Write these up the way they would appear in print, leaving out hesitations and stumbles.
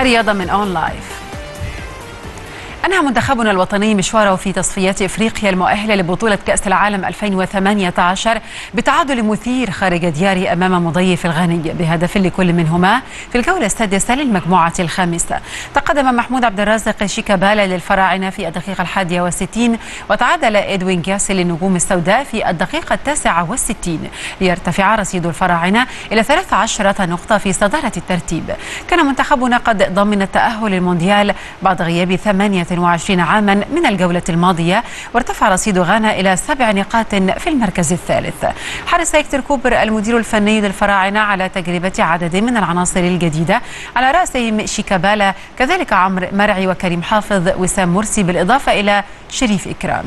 الرياضة من أون لايف. أنهى منتخبنا الوطني مشواره في تصفيات إفريقيا المؤهلة لبطولة كأس العالم 2018 بتعادل مثير خارج دياره أمام مضيف الغاني بهدف لكل منهما في الجولة السادسة للمجموعة الخامسة. تقدم محمود عبد الرازق شيكابالا للفراعنة في الدقيقة 61، وتعادل إدوين جياس للنجوم السوداء في الدقيقة 69 ليرتفع رصيد الفراعنة إلى 13 نقطة في صدارة الترتيب. كان منتخبنا قد ضمن التأهل للمونديال بعد غياب 28 عاما من الجولة الماضية، وارتفع رصيد غانا إلى 7 نقاط في المركز الثالث. حرص هيكتر كوبر المدير الفني للفراعنة على تجربة عدد من العناصر الجديدة على رأسهم شيكابالا، كذلك عمر مرعي وكريم حافظ وسام مرسي بالإضافة إلى شريف إكرام.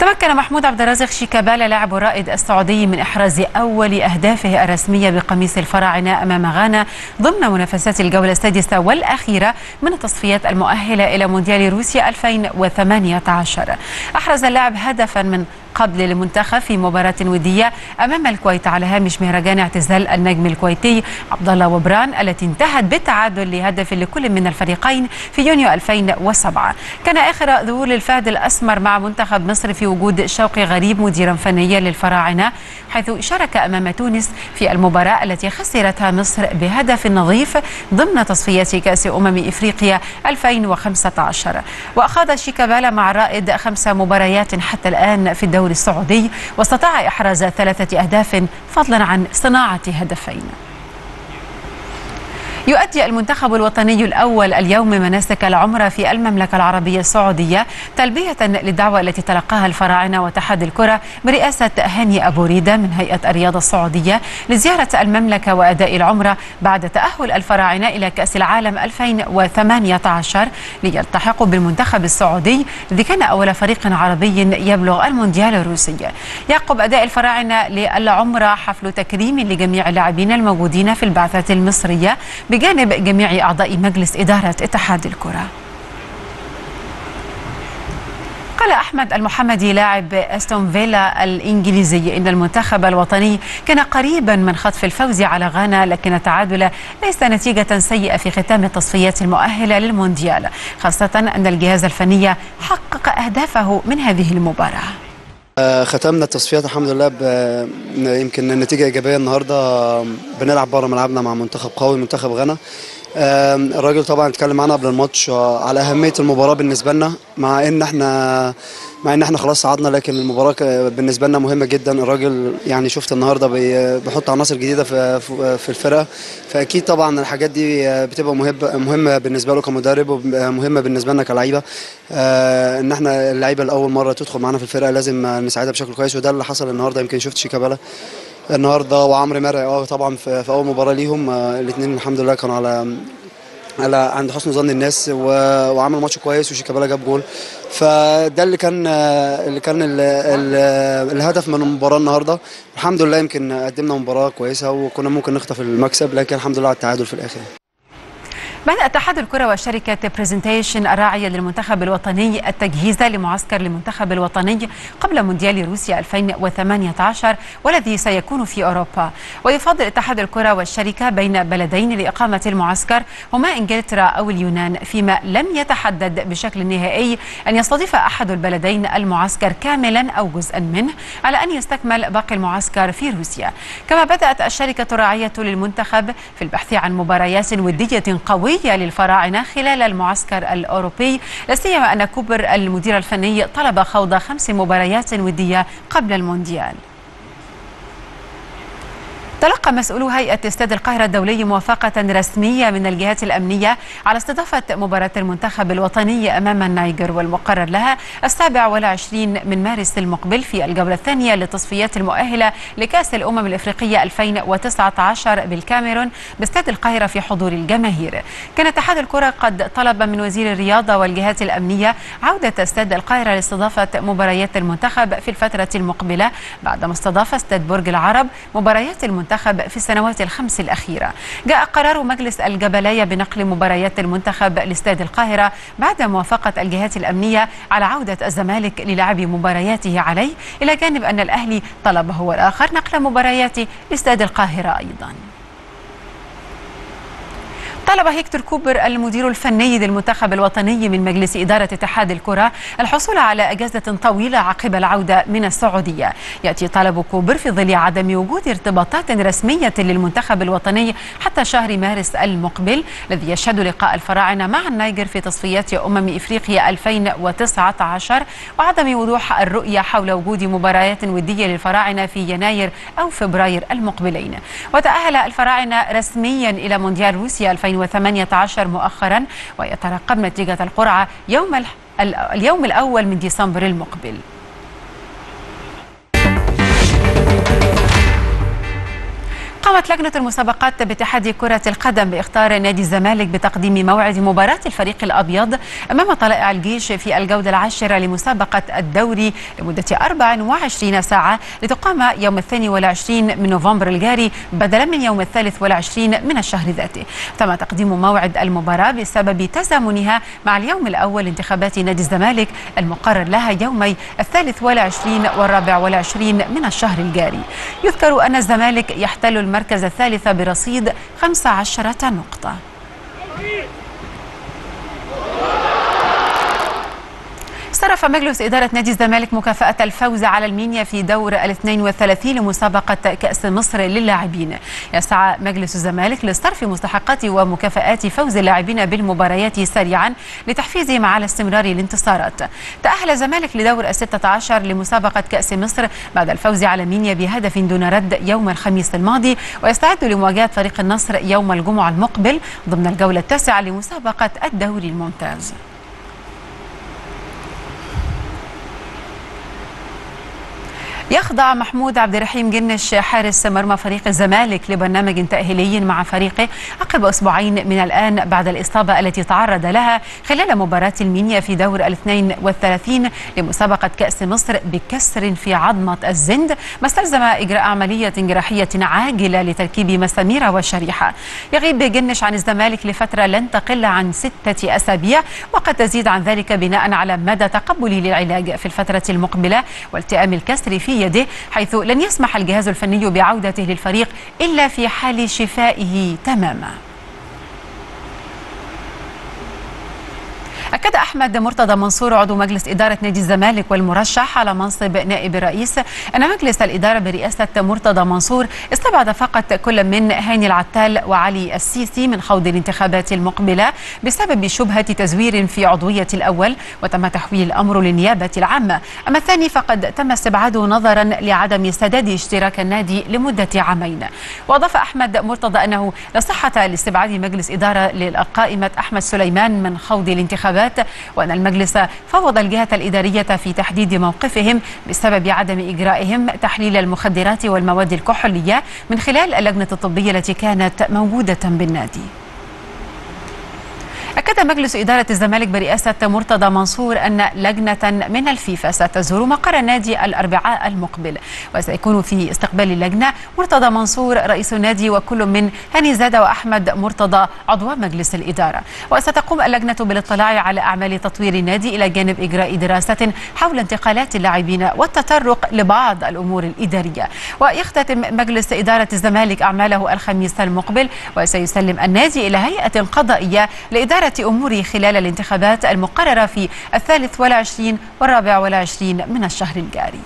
تمكن محمود عبد الرازق شيكابالا لاعب الرائد السعودي من إحراز أول أهدافه الرسمية بقميص الفراعنة أمام غانا ضمن منافسات الجولة السادسة والأخيرة من التصفيات المؤهلة إلى مونديال روسيا 2018. أحرز اللاعب هدفا من قبل المنتخب في مباراة ودية أمام الكويت على هامش مهرجان اعتزال النجم الكويتي عبدالله وبران، التي انتهت بالتعادل لهدف لكل من الفريقين في يونيو 2007. كان آخر ظهور للفهد الأسمر مع منتخب مصر في وجود شوقي غريب مديرا فنيا للفراعنة، حيث شارك أمام تونس في المباراة التي خسرتها مصر بهدف نظيف ضمن تصفيات كأس إفريقيا 2015. وأخاض شيكابالا مع الرائد 5 مباريات حتى الآن في الدوري السعودي، واستطاع إحراز 3 أهداف فضلا عن صناعة هدفين. يؤدي المنتخب الوطني الأول اليوم مناسك العمرة في المملكة العربية السعودية تلبية للدعوة التي تلقاها الفراعنة واتحاد الكرة برئاسة هاني ابو ريده من هيئة الرياضة السعودية لزيارة المملكة وأداء العمرة بعد تأهل الفراعنة إلى كأس العالم 2018، ليلتحقوا بالمنتخب السعودي الذي كان أول فريق عربي يبلغ المونديال الروسي. يعقب أداء الفراعنة للعمرة حفل تكريم لجميع اللاعبين الموجودين في البعثة المصرية بجانب جميع أعضاء مجلس إدارة اتحاد الكرة. قال أحمد المحمدي لاعب استون فيلا الإنجليزي إن المنتخب الوطني كان قريبا من خطف الفوز على غانا، لكن التعادل ليس نتيجة سيئة في ختام التصفيات المؤهلة للمونديال، خاصة أن الجهاز الفني حقق أهدافه من هذه المباراة. ختمنا التصفيات الحمد لله يمكن النتيجه ايجابيه. النهارده بنلعب بره ملعبنا مع منتخب قوي، منتخب غانا. الراجل طبعا اتكلم معانا قبل الماتش على اهميه المباراه بالنسبه لنا، مع ان احنا خلاص صعدنا، لكن المباراه بالنسبه لنا مهمه جدا. الراجل يعني شفت النهارده بيحط عناصر جديده في الفرقه، فاكيد طبعا الحاجات دي بتبقى مهمه بالنسبه له كمدرب ومهمه بالنسبه لنا كلاعيبه. ان احنا اللعيبه لاول مره تدخل معانا في الفرقه لازم نساعدها بشكل كويس، وده اللي حصل النهارده. يمكن شفت شيكابالا النهارده وعمر مرعي طبعا في اول مباراه ليهم، الاثنين الحمد لله كانوا على عند حسن ظن الناس وعمل ماتش كويس، وشيكابالا جاب جول، فده اللي كان الهدف من المباراه النهارده. الحمد لله يمكن قدمنا مباراه كويسه وكنا ممكن نخطف المكسب، لكن الحمد لله على التعادل في الاخر. بدأ اتحاد الكرة وشركة بريزنتيشن الراعية للمنتخب الوطني التجهيز لمعسكر المنتخب الوطني قبل مونديال روسيا 2018 والذي سيكون في أوروبا. ويفاضل اتحاد الكرة والشركة بين بلدين لإقامة المعسكر هما إنجلترا أو اليونان، فيما لم يتحدد بشكل نهائي أن يستضيف أحد البلدين المعسكر كاملا أو جزءا منه، على أن يستكمل باقي المعسكر في روسيا. كما بدأت الشركة الراعية للمنتخب في البحث عن مباريات ودية قوية للفراعنة خلال المعسكر الأوروبي، لا سيما أن كوبر المدير الفني طلب خوض 5 مباريات ودية قبل المونديال. تلقى مسؤولو هيئة استاد القاهرة الدولي موافقة رسمية من الجهات الأمنية على استضافة مباراة المنتخب الوطني أمام النيجر، والمقرر لها 27 من مارس المقبل في الجولة الثانية للتصفيات المؤهلة لكأس الأمم الإفريقية 2019 بالكاميرون باستاد القاهرة في حضور الجماهير. كان اتحاد الكرة قد طلب من وزير الرياضة والجهات الأمنية عودة استاد القاهرة لاستضافة مباريات المنتخب في الفترة المقبلة، بعدما استضاف استاد برج العرب مباريات المنتخب في السنوات 5 الأخيرة. جاء قرار مجلس الجبلاية بنقل مباريات المنتخب لاستاد القاهرة بعد موافقة الجهات الأمنية على عودة الزمالك للعب مبارياته عليه، إلى جانب أن الأهلي طلب هو الآخر نقل مبارياته لاستاد القاهرة أيضا. طلب هيكتر كوبر المدير الفني للمنتخب الوطني من مجلس إدارة اتحاد الكرة الحصول على إجازة طويلة عقب العودة من السعودية. يأتي طلب كوبر في ظل عدم وجود ارتباطات رسمية للمنتخب الوطني حتى شهر مارس المقبل الذي يشهد لقاء الفراعنة مع النيجر في تصفيات إفريقيا 2019، وعدم وضوح الرؤية حول وجود مباريات ودية للفراعنة في يناير أو فبراير المقبلين. وتأهل الفراعنة رسميا إلى مونديال روسيا 2018 مؤخرا، ويترقب نتيجة القرعة اليوم الأول من ديسمبر المقبل. قامت لجنة المسابقات باتحاد كرة القدم باختيار نادي الزمالك بتقديم موعد مباراة الفريق الأبيض أمام طلائع الجيش في الجولة العاشرة لمسابقة الدوري لمدة 24 ساعة لتقام يوم 22 من نوفمبر الجاري بدلا من يوم 23 من الشهر ذاته. تم تقديم موعد المباراة بسبب تزامنها مع اليوم الأول لانتخابات نادي الزمالك المقرر لها يومي 23 و24 من الشهر الجاري. يذكر أن الزمالك يحتل المركز الثالث برصيد 15 نقطة. صرف مجلس إدارة نادي الزمالك مكافأة الفوز على المنيا في دور 32 لمسابقة كأس مصر للاعبين. يسعى مجلس الزمالك لاصطرف مستحقات ومكافآت فوز اللاعبين بالمباريات سريعا لتحفيزهم على استمرار الانتصارات. تأهل الزمالك لدور 16 لمسابقة كأس مصر بعد الفوز على المنيا بهدف دون رد يوم الخميس الماضي، ويستعد لمواجهة فريق النصر يوم الجمعة المقبل ضمن الجولة 9 لمسابقة الدوري الممتاز. يخضع محمود عبد الرحيم جنش حارس مرمى فريق الزمالك لبرنامج تأهيلي مع فريقه عقب أسبوعين من الآن بعد الإصابة التي تعرض لها خلال مباراة المنيا في دور 32 لمسابقة كأس مصر بكسر في عظمة الزند، ما استلزم إجراء عملية جراحية عاجلة لتركيب مسامير وشريحة. يغيب جنش عن الزمالك لفترة لن تقل عن 6 أسابيع، وقد تزيد عن ذلك بناء على مدى تقبله للعلاج في الفترة المقبلة والتئام الكسر في يده، حيث لن يسمح الجهاز الفني بعودته للفريق إلا في حال شفائه تماما. أكد أحمد مرتضى منصور عضو مجلس إدارة نادي الزمالك والمرشح على منصب نائب الرئيس أن مجلس الإدارة برئاسة مرتضى منصور استبعد فقط كل من هاني العتال وعلي السيسي من خوض الانتخابات المقبلة بسبب شبهة تزوير في عضوية الأول، وتم تحويل الأمر للنيابة العامة. أما الثاني فقد تم استبعاده نظرا لعدم سداد اشتراك النادي لمدة 2 عام. وأضاف أحمد مرتضى أنه لا صحة لاستبعاد مجلس إدارة للقائمة أحمد سليمان من خوض الانتخابات، وأن المجلس فوض الجهة الإدارية في تحديد موقفهم بسبب عدم إجرائهم تحليل المخدرات والمواد الكحولية من خلال اللجنة الطبية التي كانت موجودة بالنادي. أكد مجلس إدارة الزمالك برئاسة مرتضى منصور أن لجنة من الفيفا ستزور مقر نادي الأربعاء المقبل، وسيكون في استقبال اللجنة مرتضى منصور رئيس النادي وكل من هاني زاده وأحمد مرتضى عضو مجلس الإدارة. وستقوم اللجنة بالاطلاع على أعمال تطوير النادي إلى جانب إجراء دراسة حول انتقالات اللاعبين والتطرق لبعض الأمور الإدارية. ويختتم مجلس إدارة الزمالك أعماله الخميس المقبل، وسيسلم النادي إلى هيئة قضائية لإدارة أموري خلال الانتخابات المقررة في 23 و24 من الشهر الجاري.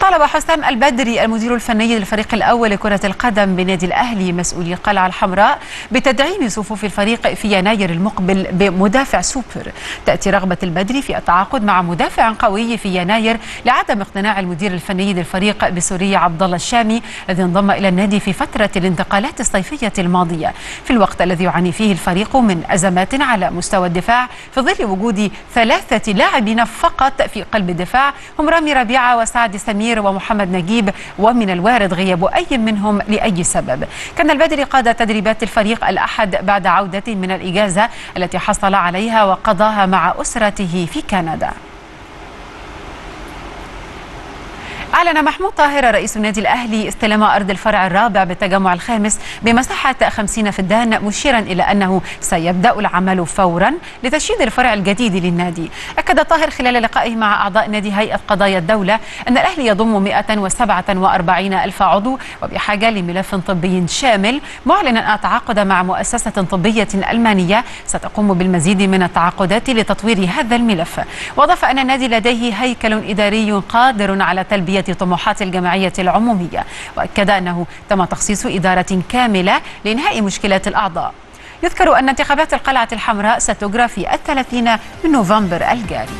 طالب حسام البدري المدير الفني للفريق الأول لكرة القدم بنادي الأهلي مسؤولي القلعة الحمراء بتدعيم صفوف الفريق في يناير المقبل بمدافع سوبر. تأتي رغبة البدري في التعاقد مع مدافع قوي في يناير لعدم اقتناع المدير الفني للفريق بسوري عبد الله الشامي الذي انضم إلى النادي في فترة الانتقالات الصيفية الماضية، في الوقت الذي يعاني فيه الفريق من أزمات على مستوى الدفاع في ظل وجود 3 لاعبين فقط في قلب الدفاع هم رامي ربيعه وسعد سمير ومحمد نجيب، ومن الوارد غياب أي منهم لأي سبب. كان البدري قاد تدريبات الفريق الأحد بعد عودته من الإجازة التي حصل عليها وقضاها مع أسرته في كندا. أعلن محمود طاهر رئيس النادي الأهلي استلام أرض الفرع الرابع بالتجمع الخامس بمساحة 50 فدان، مشيرا إلى أنه سيبدأ العمل فورا لتشييد الفرع الجديد للنادي. أكد طاهر خلال لقائه مع أعضاء نادي هيئة قضايا الدولة أن الأهلي يضم 147,000 عضو وبحاجة لملف طبي شامل، معلنا التعاقد مع مؤسسة طبية ألمانية ستقوم بالمزيد من التعاقدات لتطوير هذا الملف. وأضاف أن النادي لديه هيكل إداري قادر على تلبية طموحات الجمعية العمومية، وأكد أنه تم تخصيص إدارة كاملة لإنهاء مشكلات الأعضاء. يذكر أن انتخابات القلعة الحمراء ستجرى في 30 من نوفمبر الجاري.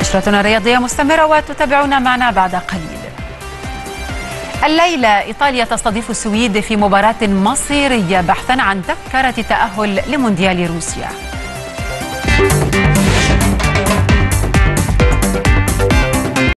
نشرتنا الرياضية مستمرة وتتابعونا معنا بعد قليل. الليلة إيطاليا تستضيف السويد في مباراة مصيرية بحثا عن تذكرة التأهل لمونديال روسيا.